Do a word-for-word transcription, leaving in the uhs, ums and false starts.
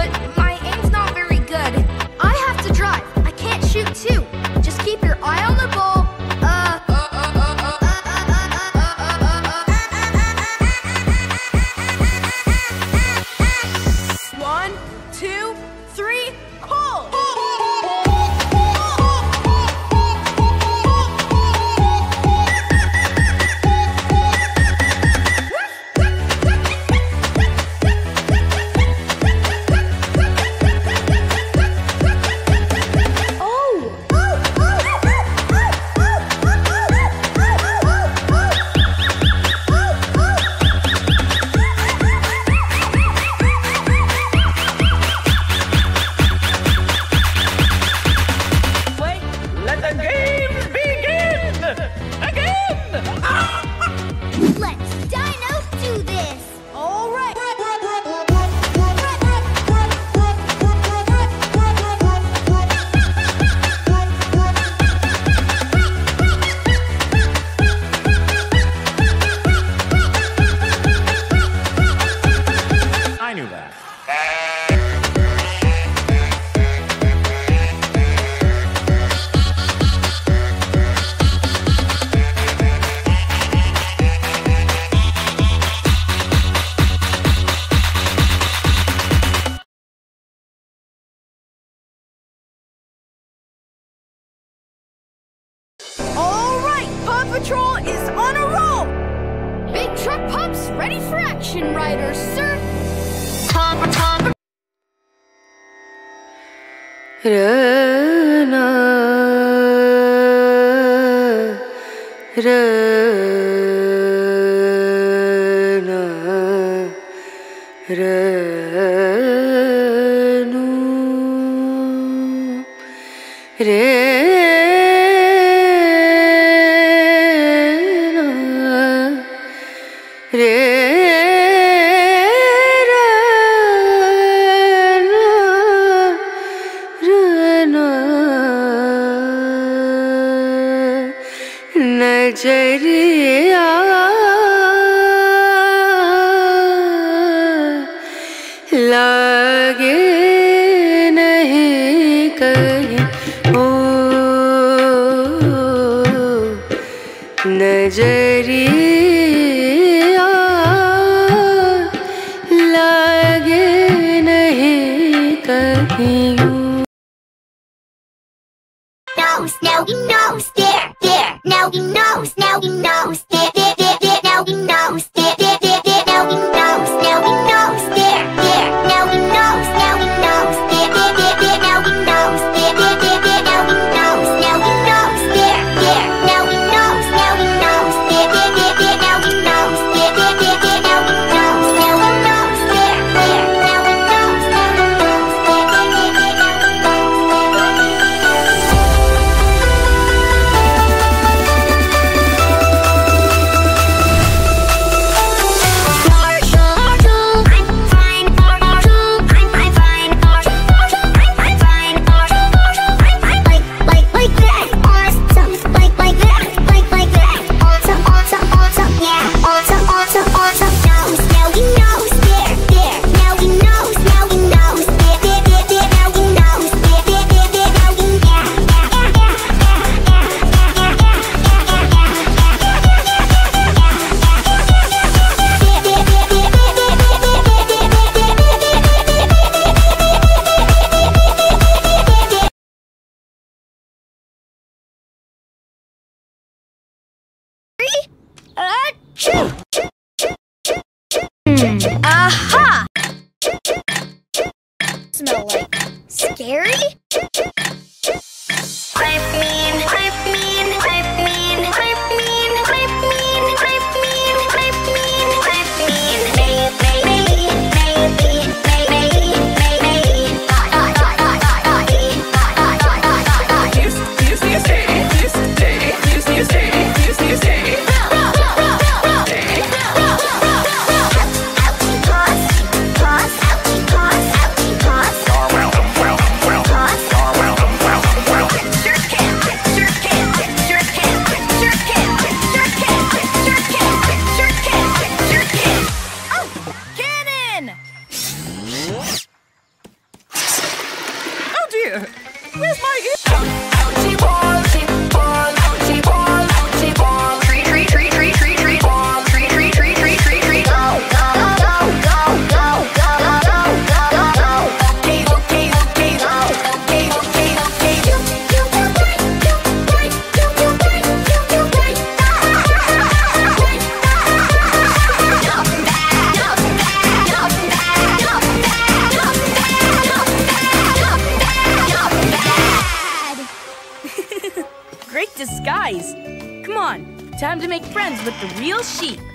but my aim's not very good. I have to drive. I can't shoot too. Just keep your eye on the ball. Uh. One, two, three, pull! Patrol is on a roll! Big truck pumps ready for action, Ryder, sir! Tom, Tom. Rana, Rana, Rana, Rana. Nigeria, lage nahi kahin oh, Nigeria, lage nahi kahin oh. Nose, now he knows, there, there, now he knows, now he knows, there, there, there, there, now he knows, there, there, there, there, now he knows, now he knows, there, there, now he knows, now he knows, there, there, there, there, now he knows, there, there, there, there, now he knows, now he knows, there, there, now he knows, now he knows, there, there, there, there, now he knows, there, there, there, there, now he knows, now he knows, there, there, now he knows, now he knows, there, there, there, there, now he knows, there. Choo, choo, choo, choo, choo, choo, choo. Aha! Smell like scary? I've mean, I've mean, I've mean, I've mean, I've mean, I've mean, I've mean, I've mean. Maybe, maybe, maybe, maybe, dot, dot, dot, dot, dot, dot, dot. Use, use, use, use, use, use, use, use, use, use. Wow, wow, wow. disguise. Come on, time to make friends with the real sheep.